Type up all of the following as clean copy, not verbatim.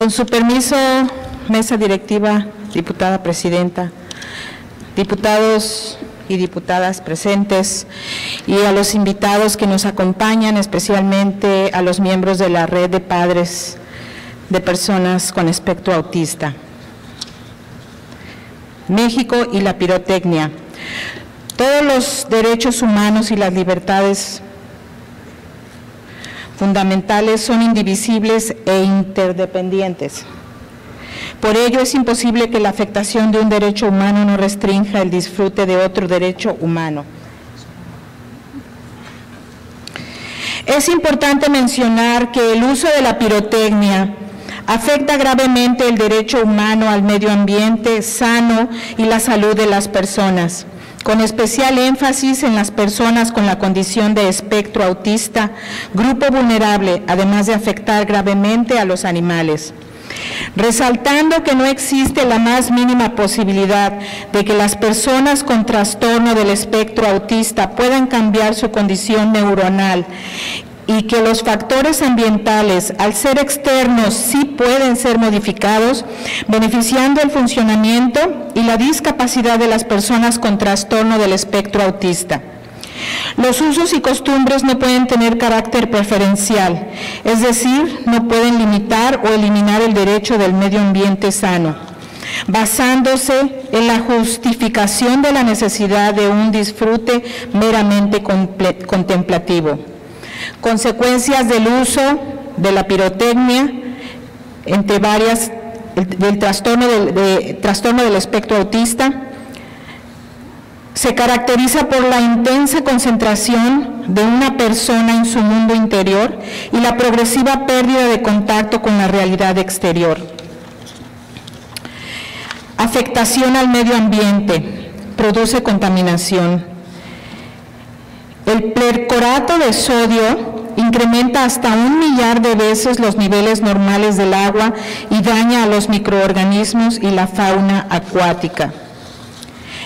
Con su permiso, mesa directiva, diputada presidenta, diputados y diputadas presentes y a los invitados que nos acompañan, especialmente a los miembros de la Red de Padres de Personas con Espectro Autista. México y la pirotecnia. Todos los derechos humanos y las libertades fundamentales son indivisibles e interdependientes. Por ello es imposible que la afectación de un derecho humano no restrinja el disfrute de otro derecho humano. Es importante mencionar que el uso de la pirotecnia afecta gravemente el derecho humano al medio ambiente sano y la salud de las personas, con especial énfasis en las personas con la condición de espectro autista, grupo vulnerable, además de afectar gravemente a los animales. Resaltando que no existe la más mínima posibilidad de que las personas con trastorno del espectro autista puedan cambiar su condición neuronal y que los factores ambientales, al ser externos, sí pueden ser modificados, beneficiando el funcionamiento y la discapacidad de las personas con trastorno del espectro autista. Los usos y costumbres no pueden tener carácter preferencial, es decir, no pueden limitar o eliminar el derecho del medio ambiente sano, basándose en la justificación de la necesidad de un disfrute meramente contemplativo. Consecuencias del uso de la pirotecnia, entre varias, del trastorno del espectro autista, se caracteriza por la intensa concentración de una persona en su mundo interior y la progresiva pérdida de contacto con la realidad exterior. Afectación al medio ambiente, produce contaminación. El percorato de sodio incrementa hasta 1,000,000 de veces los niveles normales del agua y daña a los microorganismos y la fauna acuática.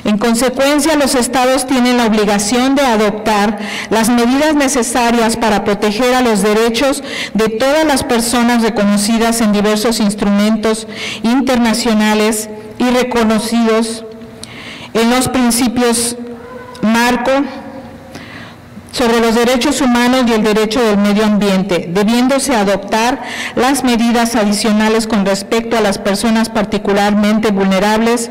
En consecuencia, los estados tienen la obligación de adoptar las medidas necesarias para proteger a los derechos de todas las personas reconocidas en diversos instrumentos internacionales y reconocidos en los principios marco sobre los derechos humanos y el derecho del medio ambiente, debiéndose adoptar las medidas adicionales con respecto a las personas particularmente vulnerables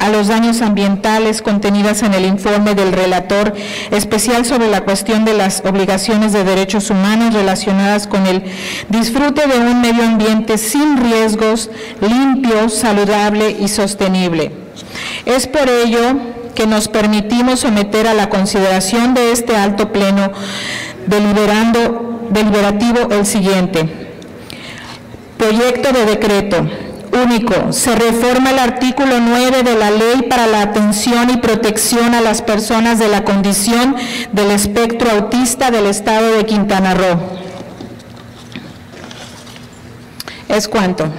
a los daños ambientales contenidas en el informe del relator especial sobre la cuestión de las obligaciones de derechos humanos relacionadas con el disfrute de un medio ambiente sin riesgos, limpio, saludable y sostenible. Es por ello que nos permitimos someter a la consideración de este alto pleno deliberativo el siguiente. Proyecto de decreto. Único. Se reforma el artículo 9 de la Ley para la Atención y Protección a las Personas de la Condición del Espectro Autista del Estado de Quintana Roo. Es cuanto.